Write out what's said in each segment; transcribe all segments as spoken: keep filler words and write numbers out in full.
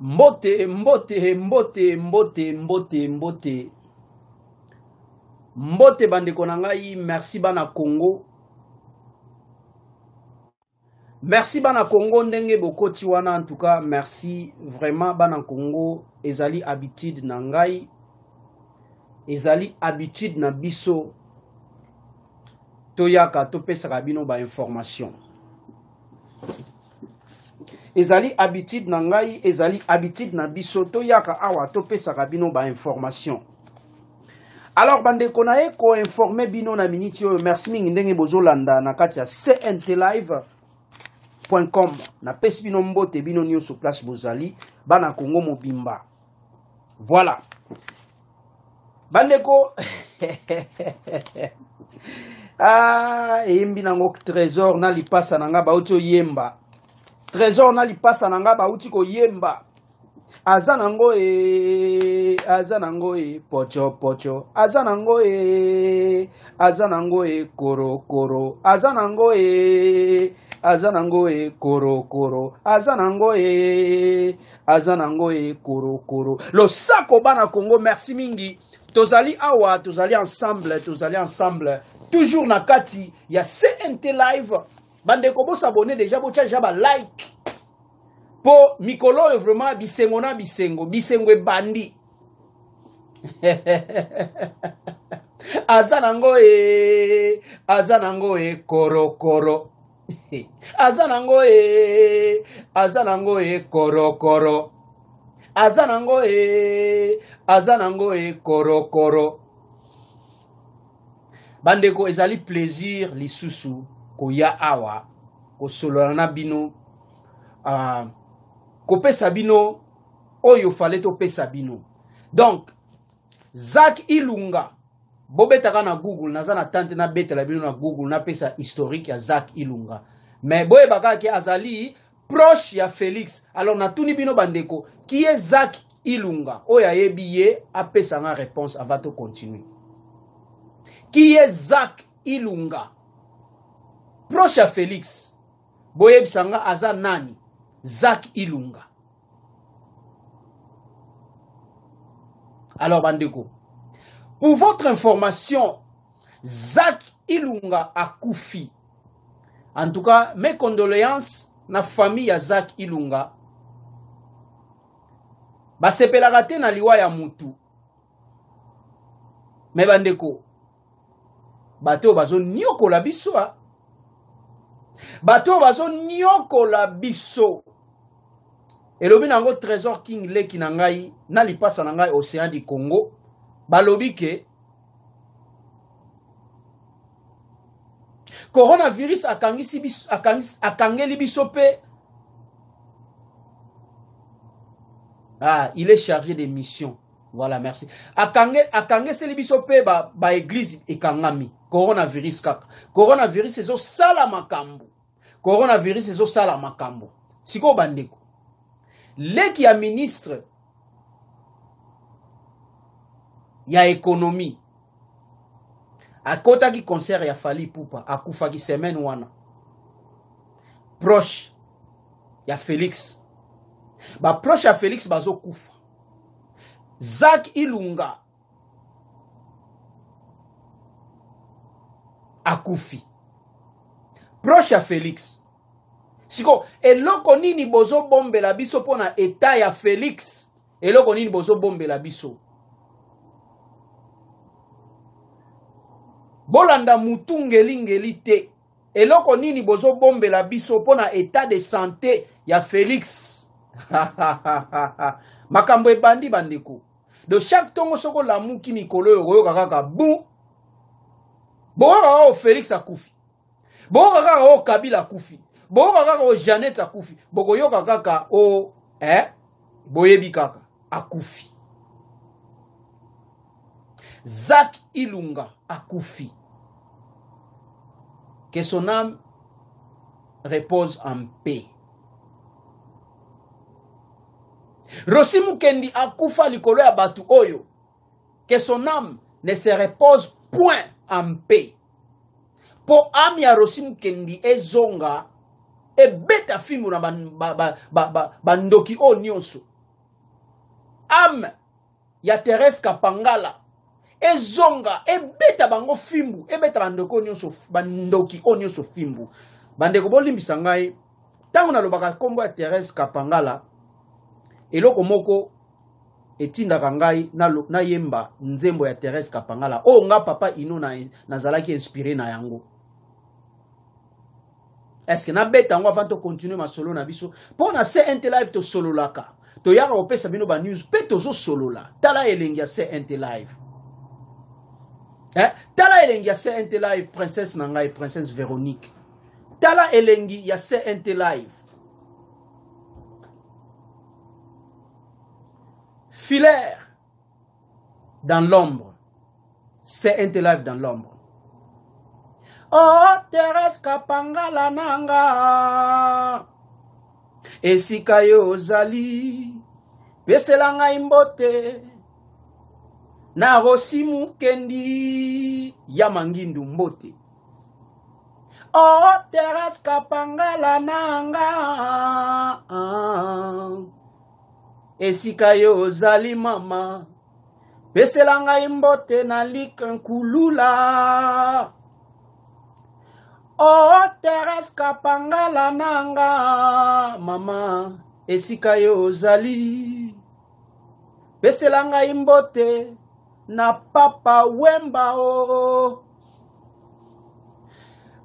Mbote, mbote, mbote, mbote, mbote, mbote. Mbote bandeko na ngai, merci bana Congo. Merci bana Congo ndenge bokoti wana, en tout cas, merci vraiment bana Congo, ezali habitude na ngai. Ezali habitude na biso. Toyaka topesa kabino ba information. Ezali habitude na ngai, ezali habitude na biso, toyaka awa topesa kabino ba information. Alors bande konae ko informer bino na minute yo, merci mingi ndenge bozolanda na kati ya c n t live point com na pesi bino mbote bino nyo so place bozali bana Congo mobimba. Voilà. Bandeko ah yembi nango trésor na lipasa nanga bauti yemba. Trésor na lipasa nanga bauti ko yemba. Azanango e azanango e pocho pocho azanango e azanango e koro koro azanango e azanango e koro koro azanango e azanango e koro koro losako bana Congo, merci mingi. Tozali awa, tozali ensemble, tozali ensemble. Toujours nakati, il y a C N T live. Bandeko bo s'abonner déjà, bo tcha ba like. Po mikolo e vraiment bisengo na bisengo, bisengo e bandi. Azanango e, azanango e koro koro. Azanango e, azanango e koro koro. Azanango e, azanango e koro koro. Bandeko ezali plaisir li susu koya awa ko solana bino a uh, ko pesa bino oyo fallait to pesa bino. Donc Zach Ilunga bobetaka na Google naza na tante na betela bino na Google na pesa historique ya Zach Ilunga. Mais boye bakaki azali proche ya Félix. Alors na tuni bino bandeko qui est Zach Ilunga oya yebiye a pesa na réponse avant de continuer. Qui est Zach Ilunga? Proche à Félix. Boyeb Sanga Aza Nani. Zach Ilunga. Alors, Bandeko. Pour votre information, Zach Ilunga a Koufi. En tout cas, mes condoléances na famille à Zach Ilunga. Ba sepelarate na liwa ya mutu. Mais Bandeko. Bato bazo nyoko la biso. Bato bazo nyoko la biso. Elobi nango Trésor King leki nangai. Nali pasa nangai Océan du Congo. Balobi ke. Coronavirus akangisi biso, akangis, akangeli biso pe. Ah, il est chargé des missions. Voilà, merci. Akange, akange se li biso pe ba, ba église e kangami. Coronavirus kaka. Coronavirus ezo sala makambo. Coronavirus ezo sala makambo. Siko bandeko. Leki ya ministre ya économie. Akota ki concert ya fali poupa. Akufa ki semaine wana. Proche ya Félix. Ba proche ya Félix bazo kufa. Zach Ilunga akufi proche ya Félix. Siko eloko nini bozo bombe la biso pona eta ya Félix. Eloko nini bozo bombe la biso. Bolanda mutungelingeli te. Eloko nini bozo bombe la biso pona eta de santé ya Félix. Makambo ebandi bandeko. De chaque tongo soko la mouki Nicolo yo kaka bou. Bon o Félix akufi. Bon o Kabila akufi. Bon o Jeannette akufi. Boko yo kaka o eh boyebi kaka akufi. Zach Ilunga akufi. Que son âme repose en paix. Rossi Mukendi akufa likolo ya batu oyo. Que son âme ne se repose point en paix. Po âme ya Rossi Mukendi e zonga e beta fimu na bandoki ba, ba, ba, ba, o nyonso. âme ya Thérèse Kapangala ezonga ebeta bango fimbu ebeta bandeko nyonso bandoki onyonso fimbu bandeko bolimbisa ngai tango nalobaka kombo ya Thérèse Kapangala eloko moko etindaka ngai na yemba nzembo ya Thérèse Kapangala o nga papa ino na nazalaki inspiré na yango. Est-ce que na beta ngo avant de continuer ma solo na biso pour na C N T live to solo laka to yaka opesa bino ba news pe tozo solo la tala elengia C N T live. Eh tala elengia C N T live princesse nangai princesse Véronique. Tala elengi ya C N T live. Filaire dans l'ombre. C N T live dans l'ombre. Oh Thérèse Kapangala nanga esika yo ozali pesela ngai mbote na rosimu kendi ya mangindu mbote. Oh Thérèse Kapangala nanga esika yo ozali mama pesela ngai mbote na likankulula. Oh Thérèse Kapangala nanga mama esika yo ozali pesela ngai mbote na papa Wemba o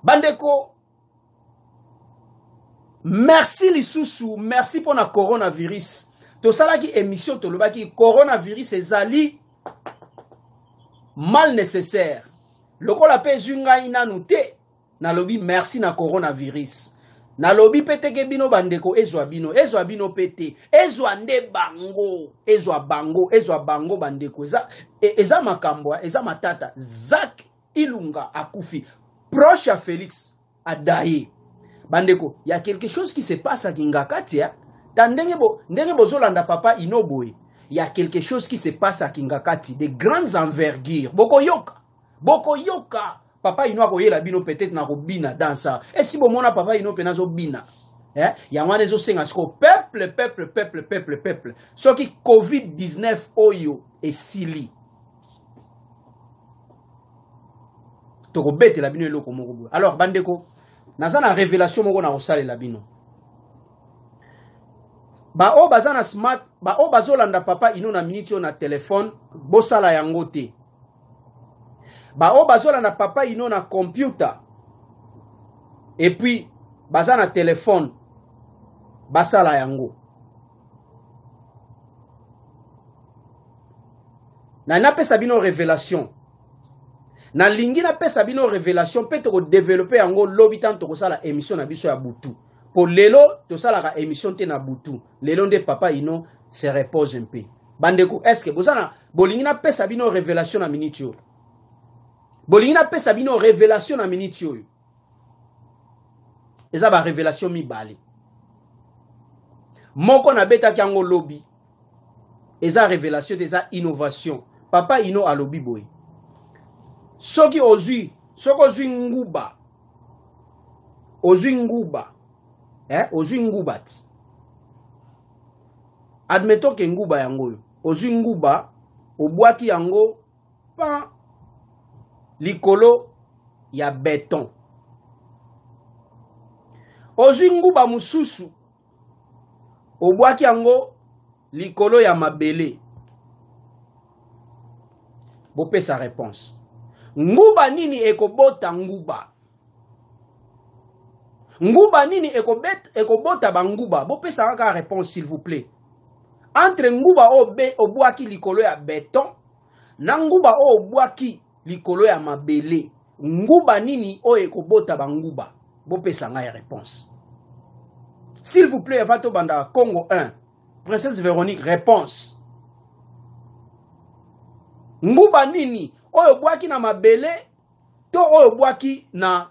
bandeko. Merci lisusu, merci pour na coronavirus to salaki émission to lobaki coronavirus ezali mal nécessaire lokola pe zungai nanu te. Nalobi merci na coronavirus. Nalobi pete ke bino bandeko ezwa bino, ezwa bino pete, ezwa nde bango, ezwa bango, ezwa bango bandeko eza eza makambwa, eza matata. Zak Ilunga akufi, proche à Félix Adaye. Bandeko, il y a quelque chose qui se passe à Kingakati ya. Tandenge bo, ndenge bozolanda papa Inoboy. Il y a quelque chose qui se passe à Kingakati de grandes envergures. Boko yoka, boko yoka. Papa ino akoyela bino peut-être na robina dans ça. Et si bomona papa ino pena zo bina. Eh, yamane zo senga sko peuple peuple peuple peuple peuple. So ki covid dix-neuf oyo et sili. Toko bete la bino eloko moko bo. Alors bandeko, naza na révélation moko na osale la bino. Ba o bazana smart, ba o bazolanda papa ino na minute na téléphone, bosala yango te. Ba o bazola na papa ino na computer. Et puis baza na téléphone. Basala yango. Na na pesa bino révélation. Na lingi na pesa bino révélation pe to développer yango lobby tant to sala émission na biso ya butu. Po lelo to sala ka émission te na butu. Lelo nde papa ino se repose un peu. Bandeko est-ce que bozana bolingi na pesa bino révélation na minute yo. Bolina pesa bino révélation na minute oyo. Eza ba révélation mibale. Moko na beta kango lobby. Eza révélation eza innovation. Papa ino a lobby boy. Soki ozui, soko zui nguba. Ozui nguba. Eh, ozui ngubat. Admettons ke nguba yango yo. Ozui nguba, obwaki yango pa likolo ya béton. Ozwi nguba mususu. Obwaki yango likolo ya mabele. Bopé sa réponse. Nguba nini ekobota nguba. Nguba nini ekobet ekobota banguba. Bopé sa kaka réponse s'il vous plaît. Entre nguba obé obwaki likolo ya béton na nguba obwaki likolo ya mabele nguba nini oye kobota banguba bopesa ngai réponse s'il vous plaît avato banda Congo un princesse Véronique réponse nguba nini oyo bwaki na mabele to oyo bwaki na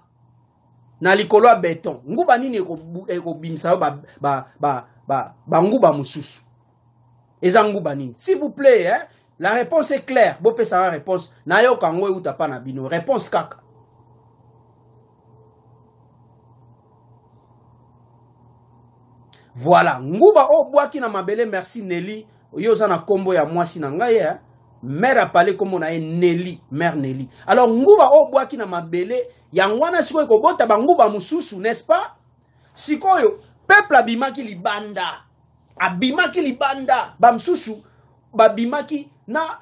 na likolo ya béton nguba nini ekobimisa ba ba ba ba banguba mususu eza nguba nini s'il vous plaît hein. La réponse est claire. Bopé sa réponse. Na yo kango ou tapa na bino. Réponse kaka. Voilà. Nguba o bwaki na mabele. Merci Nelly. yoza na kombo ya mwasi na ngai ya mère a parlé comme on a Nelly, mère Nelly. Alors nguba o bwaki na mabele yangwana sikoyo kobota banguba mususu, n'est-ce pas? Sikoyo peuple abimaki libanda. Abimaki libanda ba mususu ba bimaki na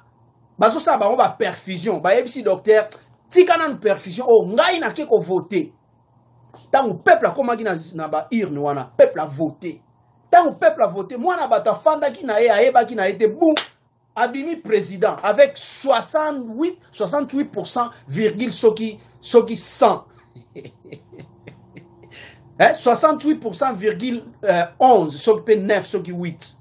bazo sa ba perfusion. Ba yebisi docteur tikana na perfusion o ngai na keko voter. Tant que peuple a comme na ba irne wana, peuple a voté. Tant que peuple a voté, moi na ba ta fanda ki na e a eba ki na ete boum. Abimi président avec soixante-huit virgule soixante-huit pour cent virgule ce qui ce qui cent hein soixante-huit pour cent virgule euh, onze ce qui neuf ce qui huit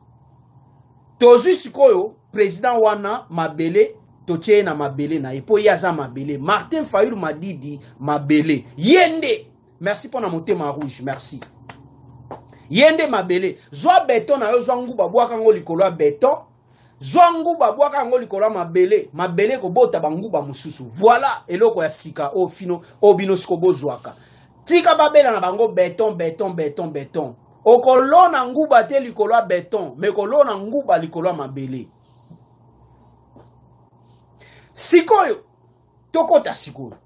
tozu sikoyo président wana mabele totie na mabele na ipo yaza mabele Martin Fayulu Madidi mabele yende merci pour na monter ma rouge merci yende mabele zwa beton na yo zwa nguba bwakango likolo beton Zwangu babwaka ngoli kola mabele, mabele ko bota banguba mususu. Voilà eloko ya sika o fino o binosko bozwaka. Tika babela na bango béton béton béton béton. Okolona nguba te likolo béton, mais kolona nguba likolo mabele. Sikoyo tokota sikoyo.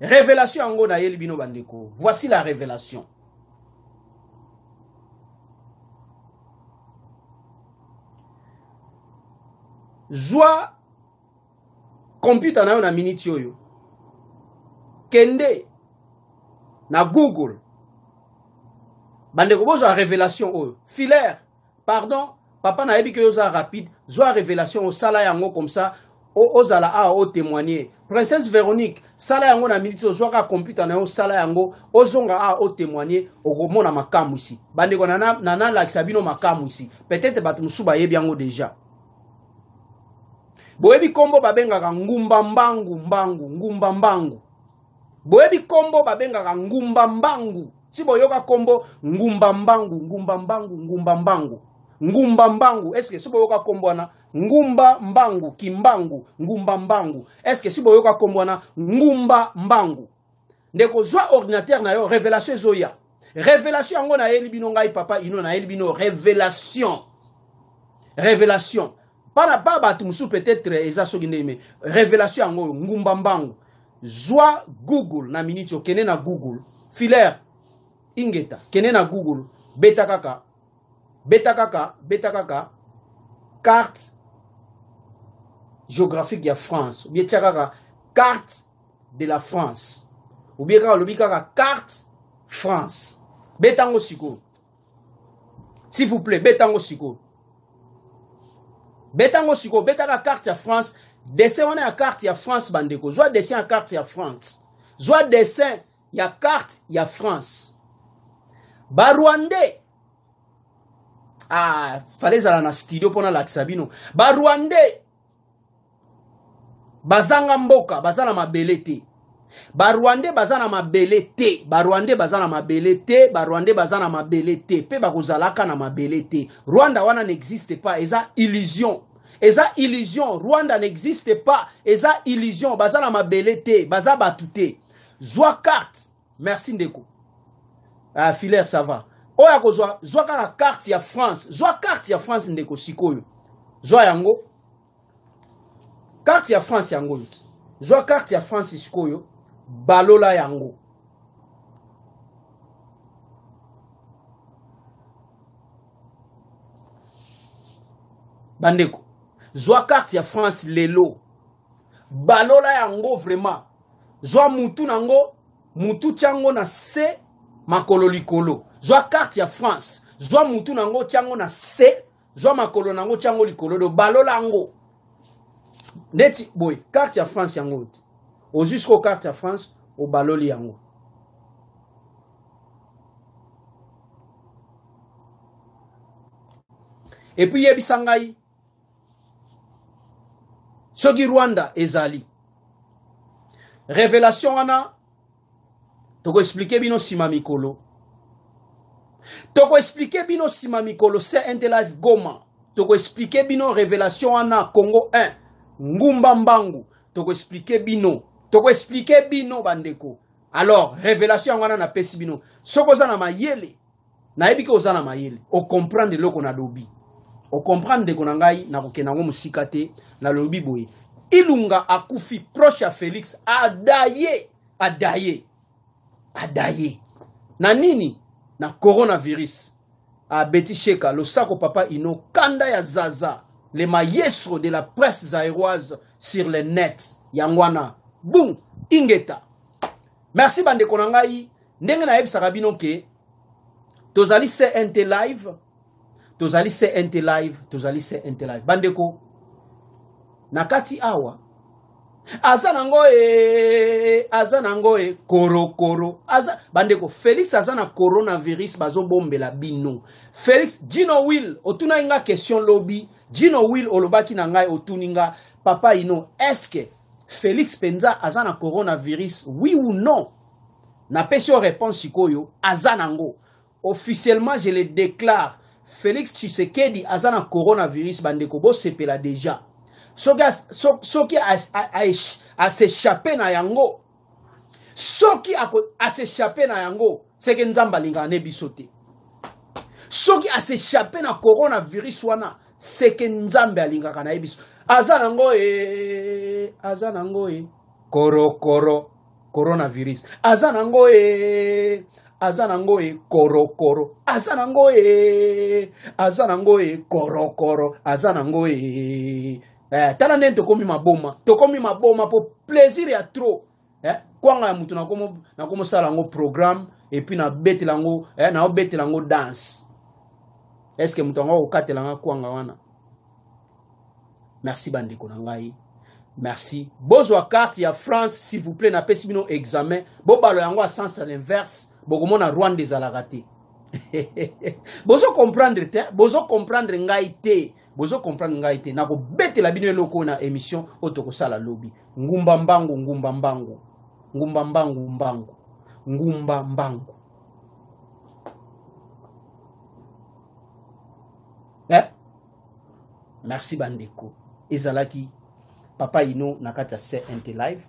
Révélation ngo na yeli bino bandeko. Voici la révélation. Zwa computer na yo na minute yoyo. Kende na Google. Bande ko bozo révélation oyo. Filaire, pardon, papa na yebi ke yo za rapide, zwa révélation o sala yango comme ça, o ozala a o témoigner. Princesse Véronique, sala yango na minute yo zwa ka computer na yo sala yango, ozonga a o témoigner, o komona makamu ici. Bande ko nana nana la sabino makamu ici. Peut-être batu musuba yebi yango déjà. Boebi kombo babenga ngumba mbangu mbangu ngumba mbangu. Boebi kombo babenga ngumba mbangu. Si boyoka kombo ngumba mbangu ngumba mbangu ngumba mbangu. Ngumba mbangu. Est-ce que si boyoka kombo na ngumba mbangu kimbangu ngumba mbangu. Est-ce que si boyoka kombo na ngumba mbangu. Ndeko zwa ordinateur na yo révélation zoya. Révélation ngo na elibino ngai papa ino na elibino révélation. Révélation. Para baba tumsu peut-être eza sogine mais révélation ngo ngumba mbangu zwa Google na minute okene na Google filaire ingeta kene na Google beta kaka beta kaka beta kaka carte géographique ya France ou bien kaka carte de la France ou bien kaka lobi kaka carte France beta ngo siko s'il vous plaît beta ngo siko Betango siko, betaka carte ya France, dessin wana ya carte ya France bandeko. Zwa dessin ya carte ya France. Zwa dessin ya carte ya France. Ba Rwandais. Ah, fallait zala na studio pona la Sabino. Ba Rwandais. Bazanga mboka, bazala mabelete. Ba Rwandais bazana mabelete. Ba Rwandais bazana mabelete. Ba Rwandais bazana mabelete. Pe bakozalaka na mabelete. Rwanda wana n'existe pas. Eza illusion. Eza illusion. Rwanda n'existe pas. Eza illusion. Bazana mabelete. Baza batute. Zwa carte. Merci ndeko. Ah filaire ça va. Oya kozwa zwa kala carte ya France. Zwa carte ya France ndeko sikoyo. Zwa yango. Carte ya France yango. Zwa carte ya France sikoyo. Balola yango. Bandeko. Zwa carte ya France lelo. Balola yango vraiment. Zwa mutu nango. Mutu tiango na se. Makolo likolo. Zwa carte ya France. Zwa mutu nango tiango na se. Zwa makolo nango tiango likolo. Do balola yango. Neti boy. Carte ya France yango. Au jusqu'au carte à France, au baloli yango. Et puis, yebi sangai. Sogi Rwanda, ezali. Révélation ana. Toko expliquer bino simamikolo. Toko expliquer bino simamikolo. C'est un de live goma. Toko expliquer bino révélation ana. Congo un. Ngumba mbangu. Toko expliquer bino. Toko expliquer bino bandeko. Alors, révélation wana na pesi bino. Soko za na mayele. Na ebike oza na mayele. O comprendre loko na dobi. O comprendre de konangai na kokenango musikate na lobi boye. Ilunga akufi proche ya Felix adaye adaye adaye. Na nini na coronavirus. A Betty Sheka lo sako papa ino kanda ya zaza le maestro de la presse zaïroise sur le net yangwana. Boum ingeta. Merci bande konangai ndenge na ebisa kabino ke tozali C N T live. Tozali C N T live, tozali C N T live. Bandeko, nakati awa, azanango e, azanango e, koro koro, azan, bandeko, Felix azana coronavirus, bazo bombe la bino. Felix, Gino Will, otuna inga question lobby, Gino Will, olobaki nangai, otuninga, papa ino, est-ce que Felix Penza azana coronavirus, oui ou non? Na pesio réponse sikoyo, azanango. Officiellement, je le déclare, Félix Tshisekedi azana coronavirus bandeko bo sepela déjà. Soki so, so a, a, a, a s'échapper na yango. Soki a, a s'échapper na yango, c'est que nzamba linga ne bisote. Soki a s'échapper na coronavirus wana, c'est que nzamba linga kana bisote. Azana ngo e azana ngo e koro koro coronavirus. Azana ngo e Azanango e korokoro. Azanango e. Azanango e korokoro. Azanango e. Eh, Tananen tokomi maboma. Tokomi maboma po plaisir ya trop. Eh, kwanga ya mutu nakomo, nakomo salango programme. Et puis na bete lango, eh, na bete lango danse. Est-ce que mutu ango okate langa kwanga wana? Merci bandeko nangai. Merci. Bozwa carte ya France, s'il vous plaît, na pesimino examen. Bobalo yango a sens à l'inverse. Bogomona Rwanda zalagate. Bozo comprendre te, bozo comprendre ngai te, bozo comprendre ngai te. Nako bete la bino loko na émission otoko sala lobby. Ngumba mbangu ngumba mbangu. Ngumba mbangu mbangu. Ngumba mbangu. Eh? Merci bandeko. Ezalaki papa ino nakata C N T live.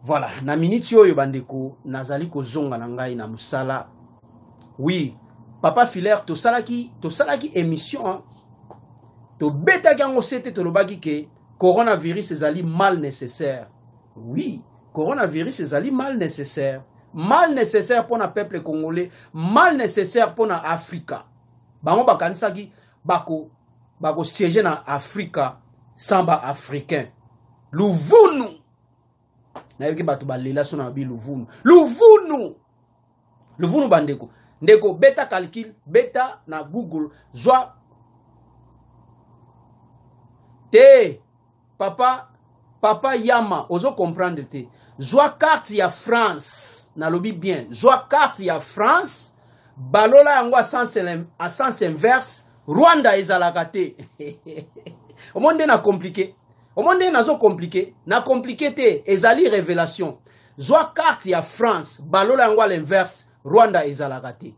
Voilà, na minute yo bandeko, nazali ko zonga na ngai na musala. Oui, papa Filaire to salaki, to salaki émission hein. To beta gango sete to lobaki ke coronavirus ezali mal nécessaire. Oui, coronavirus ezali mal nécessaire. Mal nécessaire pour na peuple congolais, mal nécessaire pour na Africa. Bango bakanisa ki bako bako siéger na Africa samba africain. Luvunu Nayoki batu balela so na bi luvunu. Luvunu. Luvunu bandeko. Ndeko beta calcul, beta na Google. Zwa te papa papa Yama, ozo comprendre te. Zwa carte ya France, na lobi bien. Zwa carte ya France, balola yango a sens a sens inverse, Rwanda ezalaka te. Au monde na compliqué. Au monde na zo compliqué, na compliqué te ezali révélation. Zwa carte ya France, balola yango l'inverse, Rwanda ezalaka te.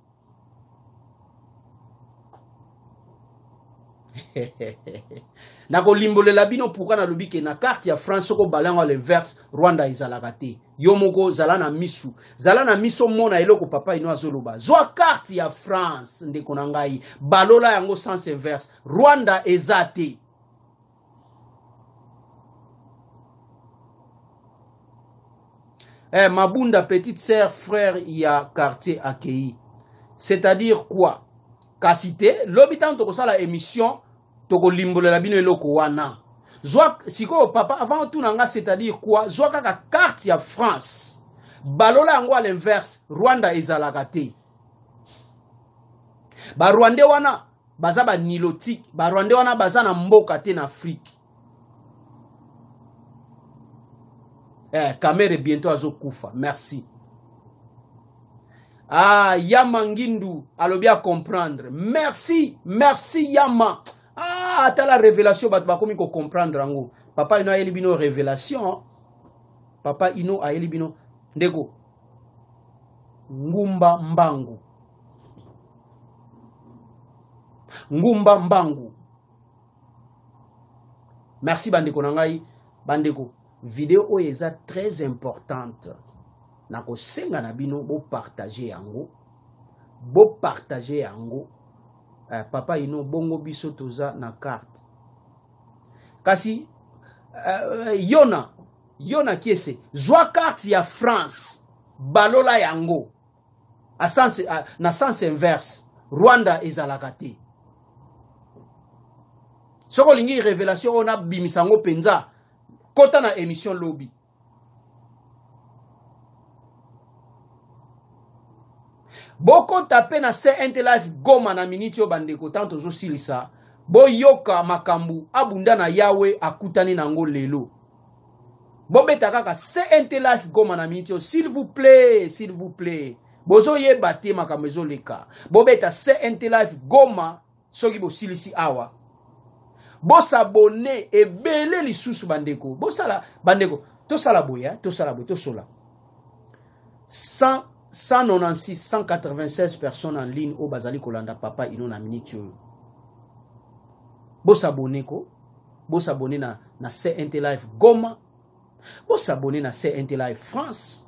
Na ko limbolela bino pourquoi na lobi ke na carte ya France ko balango l'inverse, Rwanda ezalaka te. Yo moko zala na misu, zala na miso mona eloko papa ino azoloba. Zwa carte ya France ndeko na ngai, balola yango sens inverse, Rwanda ezate. Eh, Mabunda, petite sœur, frère, il y a quartier accueilli. C'est-à-dire quoi? Kasité, l'habitant de la émission, toko limbo la bino eloko wana. Zwa, si ko papa, avant tout nanga, c'est-à-dire quoi? Zwa kaka quartier France. Balola ngwa l'inverse, Rwanda ezalakate. Ba Rwanda wana, baza ba nilotique, ba Rwanda wana baza na mboka te na Afrique. Eh, Kamere bientôt azokoufa. Merci. Ah, Yama Ngindu, alo bien comprendre. Merci, merci Yama. Ah, t'as la révélation, bat ba komiko comprendre ango. Papa ino a elibino révélation. Papa ino a elibino. Ndeko. Ngumba mbangu. Ngumba mbangu. Merci bandeko nangai, bandeko. Vidéo est très importante. Nako senga na bino bo partager yango. Bo partager yango. Uh, papa ino bongo biso toza na carte. Kasi uh, yona yona kiese zwa carte ya France balola yango a sens a, na sens inverse Rwanda ezalaka te. Soko lingi révélation ona bimisango penza kota na émission lobby. Boko tapé na C N T Life goma na minute yo bandeko tanto zo silisa. Bo yoka makambu abunda na Yahweh akutani nango lelo. Bo beta kaka C N T Life goma na minute yo s'il vous plaît, s'il vous plaît. Bozo ye bate makambu zo leka. Bo beta C N T Life goma soki bo silisi awa. Bo s'abonné e belé li sous bandeko. Bo sala bandeko to sala boya, to sala boya, to sola. Sans cent quatre-vingt-seize personnes en ligne au Bazali Kolanda papa ino na minute yo. Bo s'abonner ko, bo s'abonner na na C N T Life Goma, bo s'abonner na C N T Life France.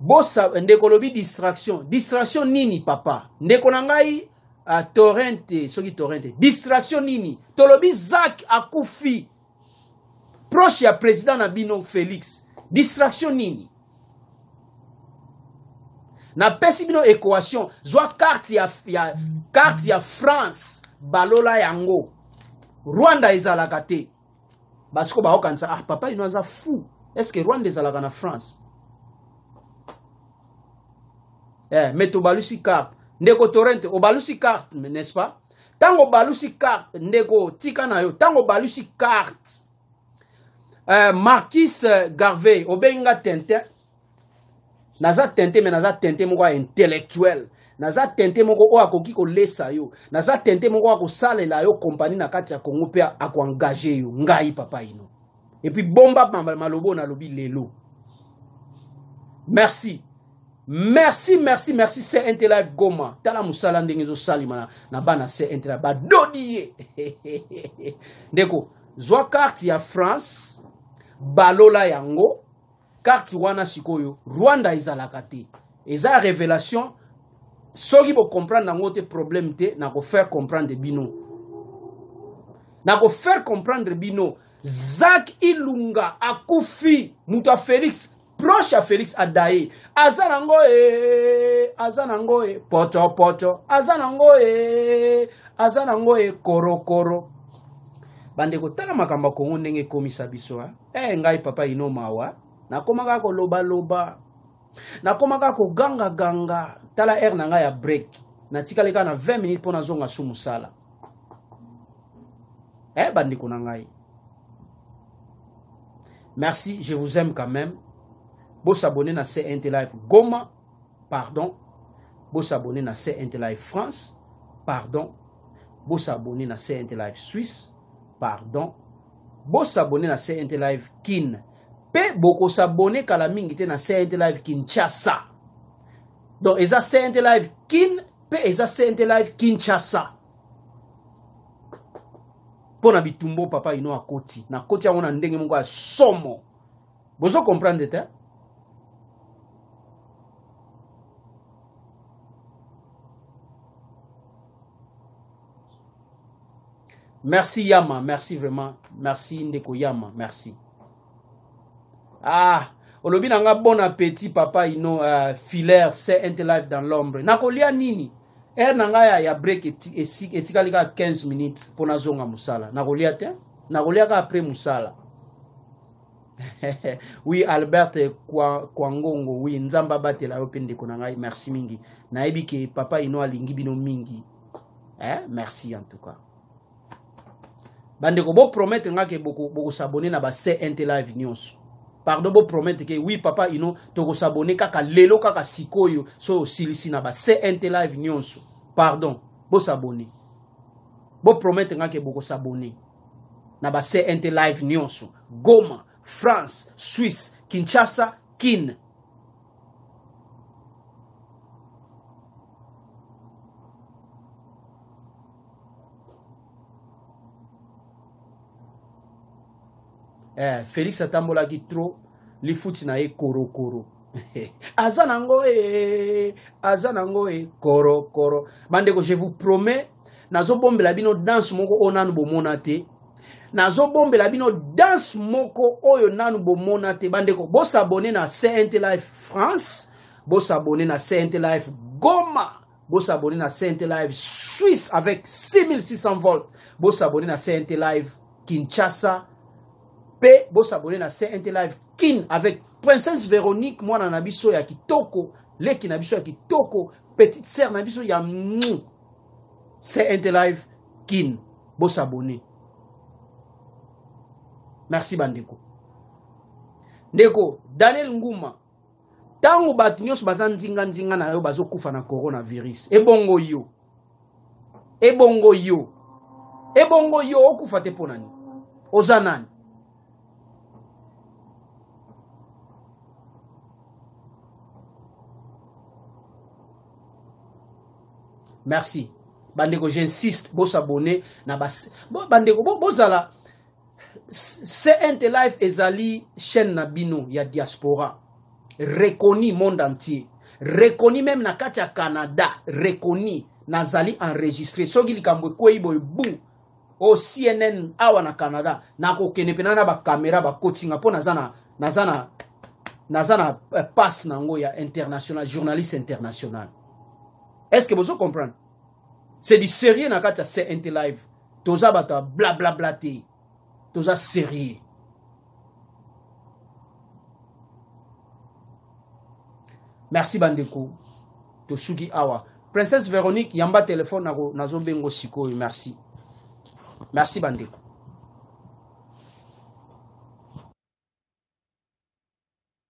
Bo s'abonner ndeko lobi distraction, distraction nini papa. Ndeko na ngai a torrente, soki torrente. Distraction nini. Tolobi Zak Akufi. Proche ya président na bino Félix. Distraction nini. Na pesi bino équation zwa carte ya ya carte ya France balola yango Rwanda ezalaka te basiko ba okansa ah papa ino aza fou est-ce que Rwanda ezalaka na France eh meto balusi carte ndeko torrent obalusi carte n'est-ce pas tango balusi carte ndeko tika na yo tango balusi carte euh Marquis Garvey obenga Tintin. Naza tente mais naza tente moko intellectuel. Naza tente moko o akoki ko lesa yo. Naza tente moko akosalela yo compagnie na kati ya Kongo pe akoengager yo. Ngai papa ino. Et puis bomba malobo na lobi lelo. Merci. Merci, merci, merci C N T Live Goma. Tala musala ndenge zo salima na bana C N T Live ba dodie. Ndeko, zwa carte ya France balola yango. Carte wana sikoyo Rwanda ezalaka te eza révélation soki bo comprendre nango te problème te na ko faire comprendre bino na ko faire comprendre bino Zak Ilunga Akufi muto a Félix proche a Félix Adaye azanango e azanango e poto poto azanango e azanango e koro koro bandeko tala makamba kongo ndenge komisa biso hein eh ngai papa ino mawa na komaka ko loba loba na komaka ko ganga ganga tala air nanga ya break na tikale ka na vingt minutes pona zonga sumu sala eh bandi ko nangai merci je vous aime quand même bo s'abonner na C N T Life Goma pardon bo s'abonner na C N T Life France pardon bo s'abonner na C N T Life Suisse pardon bo s'abonner na C N T Life Kin pe boko s'abonner kala mingi te na C N T Live Kinshasa. Donc eza C N T Live Kin pe eza C N T Live Kinshasa. Pona bitumbo papa ino akoti na koti wana ndenge mungu a somo. Bozo comprendre te? Merci Yama, merci vraiment, merci Ndeko Yama, merci. Ah, olobi nanga bon appétit papa ino uh, filaire C N T Live dans l'ombre. Nakolia nini? Er nanga ya, ya break eti, eti, etikalika quinze minutes pona zonga musala. Nakolia te? Nakolia ka après musala. Oui Albert kwa Kwangongo, oui nzamba batela yo pende konanga merci mingi. Naibi ke papa ino alingi bino mingi. Eh, merci en tout cas. Bandeko bo promettre nga ke boko boko s'abonner na ba C N T Live news. Pardon, vous promettez que oui, papa, il nous vous abonner kaka lelo kaka sikoyo so silisi na ba C N T Live nyonso. Pardon, vous s'abonner. Vous promettez que vous vous abonnez na ba C N T Live nyonso. Goma, France, Suisse, Kinshasa, Kin. Eh, Félix atambola ki trop li fouti na ye koro koro. Aza nango e, aza nango e koro koro. Bandeko, je vous promets nazo bombe la bino danse moko onanu bomona te. Nazo bombe la bino danse moko oyo nanu bomona te. Bandeko bo s'abonner na C N T Life France, bo s'abonner na C N T Life Goma, bo s'abonner na C N T Live Suisse avec six mille six cents volts, bo s'abonner na C N T Live Kinshasa, pe bo s'abonner na C N T Live Kin avec Princesse Véronique, moi na nabiso ya kitoko, leki nabiso ya kitoko, petite sœur nabiso ya mou. C N T Live Kin, bo s'abonner. Merci bandeko. Ndeko Daniel Ngouma. Tango batunios bazanzinga nzinga na yo bazo kufa na coronavirus. Ebongo yo. Ebongo yo. Ebongo yo okufa te ponani. Ozanani. Merci. Bandeko j'insiste bo s'abonner na bas. Bandeko bo bozala C N T Life ezali chaîne nabino ya diaspora. Reconnu monde entier, reconnu même na kati ya Canada, reconnu nazali enregistré soki likambo koi boy bou o C N N awa na Canada na ko kene pena na ba caméra ba coachinga po nazana nazana nazana passe nango ya international journaliste international. Est-ce que vous comprenez? C'est du sérieux na kati ya C N T Live. Toza bata bla bla bla te. Toza sérieux. Merci bandeko. Tosugi awa. Princesse Véronique, yamba téléphone nazo bengo sikoy. Merci. Merci bandeko.